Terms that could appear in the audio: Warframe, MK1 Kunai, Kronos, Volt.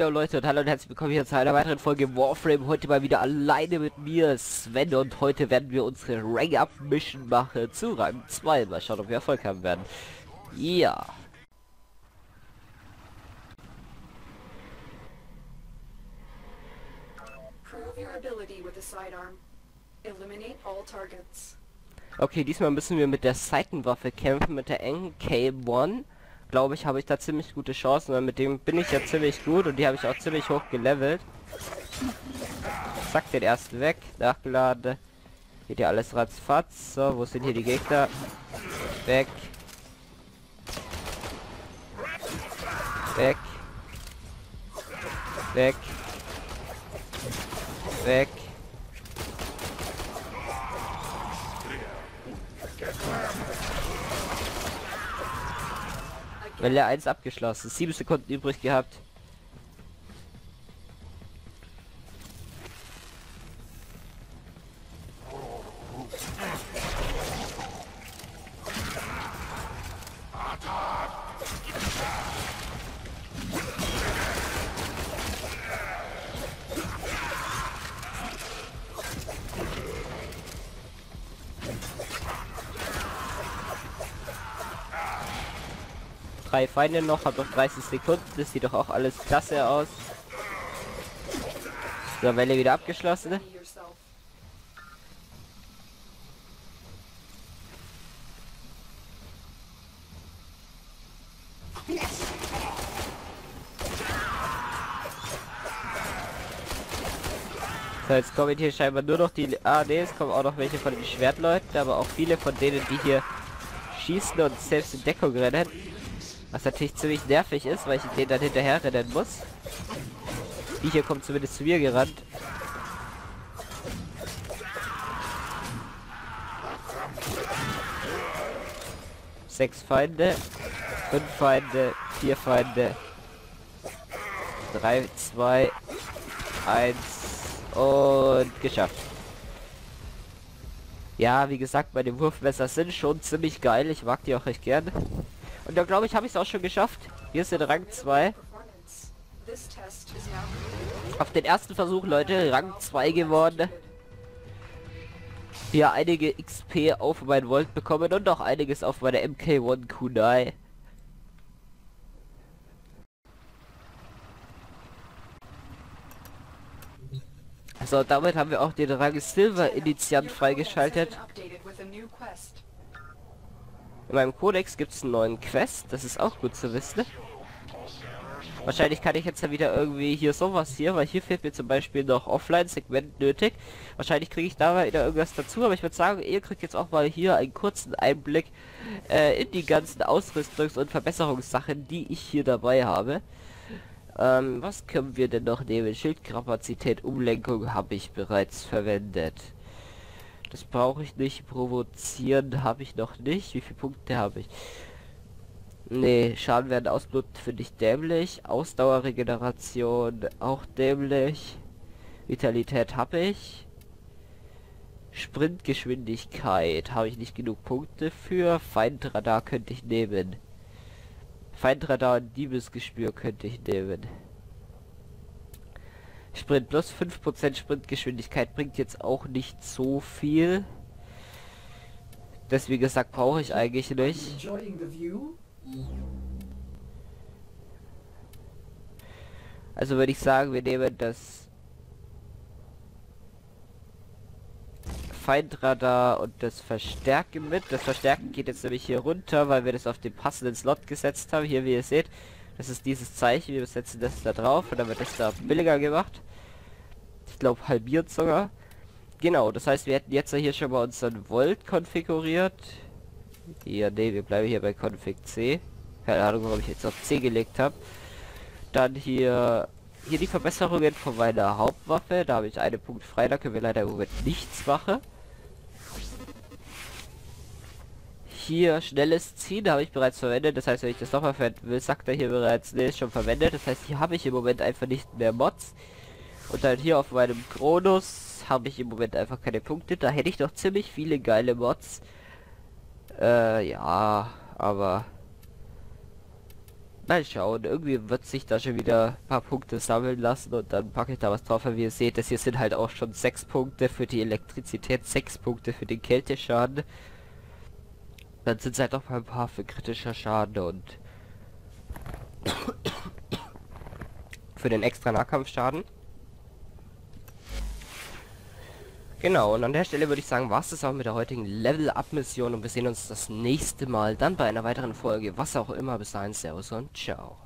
Jo Leute und hallo und herzlich willkommen hier zu einer weiteren Folge Warframe. Heute mal wieder alleine mit mir, Sven, und heute werden wir unsere Rank-Up-Mission machen zu Rang 2. Mal schauen, ob wir Erfolg haben werden. Ja. Yeah. Okay, diesmal müssen wir mit der Seitenwaffe kämpfen, mit der MK1. Glaube ich, habe ich da ziemlich gute Chancen, weil mit dem bin ich ja ziemlich gut und die habe ich auch ziemlich hoch gelevelt. Zack, den ersten weg, nachgeladen. Geht ja alles ratzfatz. So, wo sind hier die Gegner? Weg. Weg. Weg. Weg. Welle 1 abgeschlossen. 7 Sekunden übrig gehabt. Drei Feinde noch, hab noch 30 Sekunden, das sieht doch auch alles klasse aus. So, Welle wieder abgeschlossen. So, jetzt kommen hier scheinbar nur noch die ADs, kommen auch noch welche von den Schwertleuten, aber auch viele von denen, die hier schießen und selbst in Deckung rennen. Was natürlich ziemlich nervig ist, weil ich den dann hinterher rennen muss. Die hier kommt zumindest zu mir gerannt. Sechs Feinde, 5 Feinde, 4 Feinde, 3, 2, 1 und geschafft. Ja, wie gesagt, meine Wurfmesser sind schon ziemlich geil. Ich mag die auch recht gern. Und da glaube ich, habe ich es auch schon geschafft. Hier ist der Rang 2. Auf den ersten Versuch, Leute, Rang 2 geworden. Hier einige XP auf mein Volt bekommen und auch einiges auf meine MK1 Kunai. So, damit haben wir auch den Rang Silver Initiant freigeschaltet. In meinem Codex gibt es einen neuen Quest, das ist auch gut zu wissen. Wahrscheinlich kann ich jetzt ja wieder irgendwie hier sowas hier, weil hier fehlt mir zum Beispiel noch Offline-Segment nötig. Wahrscheinlich kriege ich da wieder irgendwas dazu, aber ich würde sagen, ihr kriegt jetzt auch mal hier einen kurzen Einblick in die ganzen Ausrüstungs- und Verbesserungssachen, die ich hier dabei habe. Was können wir denn noch nehmen? Schildkapazität, Umlenkung habe ich bereits verwendet. Das brauche ich nicht. Provozieren habe ich noch nicht. Wie viele Punkte habe ich? Nee, Schaden werden ausbluten finde ich dämlich. Ausdauerregeneration auch dämlich. Vitalität habe ich. Sprintgeschwindigkeit habe ich nicht genug Punkte für. Feindradar könnte ich nehmen. Feindradar und Diebesgespür könnte ich nehmen. Sprint plus 5% Sprintgeschwindigkeit bringt jetzt auch nicht so viel. Das, wie gesagt, brauche ich eigentlich nicht. Also würde ich sagen, wir nehmen das Feindradar und das Verstärken mit. Das Verstärken geht jetzt nämlich hier runter, weil wir das auf den passenden Slot gesetzt haben. Hier, wie ihr seht. Das ist dieses Zeichen, wir setzen das da drauf und dann wird das da billiger gemacht. Ich glaube halbiert sogar. Genau, das heißt, wir hätten jetzt hier schon mal unseren Volt konfiguriert. Hier, ne, wir bleiben hier bei Config C. Keine Ahnung, warum ich jetzt auf C gelegt habe. Dann hier die Verbesserungen von meiner Hauptwaffe. Da habe ich einen Punkt frei, da können wir leider im Moment nichts machen. Hier schnelles Ziehen habe ich bereits verwendet, das heißt, wenn ich das nochmal verwenden will, sagt er hier bereits, ne, ist schon verwendet, das heißt, hier habe ich im Moment einfach nicht mehr Mods. Und dann hier auf meinem Kronos habe ich im Moment einfach keine Punkte, da hätte ich doch ziemlich viele geile Mods. Ja, aber mal schauen. Irgendwie wird sich da schon wieder ein paar Punkte sammeln lassen und dann packe ich da was drauf. Wie ihr seht, das hier sind halt auch schon 6 Punkte für die Elektrizität, 6 Punkte für den Kälteschaden. Dann sind es halt noch mal ein paar für kritischer Schaden und für den extra Nahkampfschaden. Genau, und an der Stelle würde ich sagen, war es das auch mit der heutigen Level-Up-Mission und wir sehen uns das nächste Mal dann bei einer weiteren Folge, was auch immer. Bis dahin, Servus und ciao.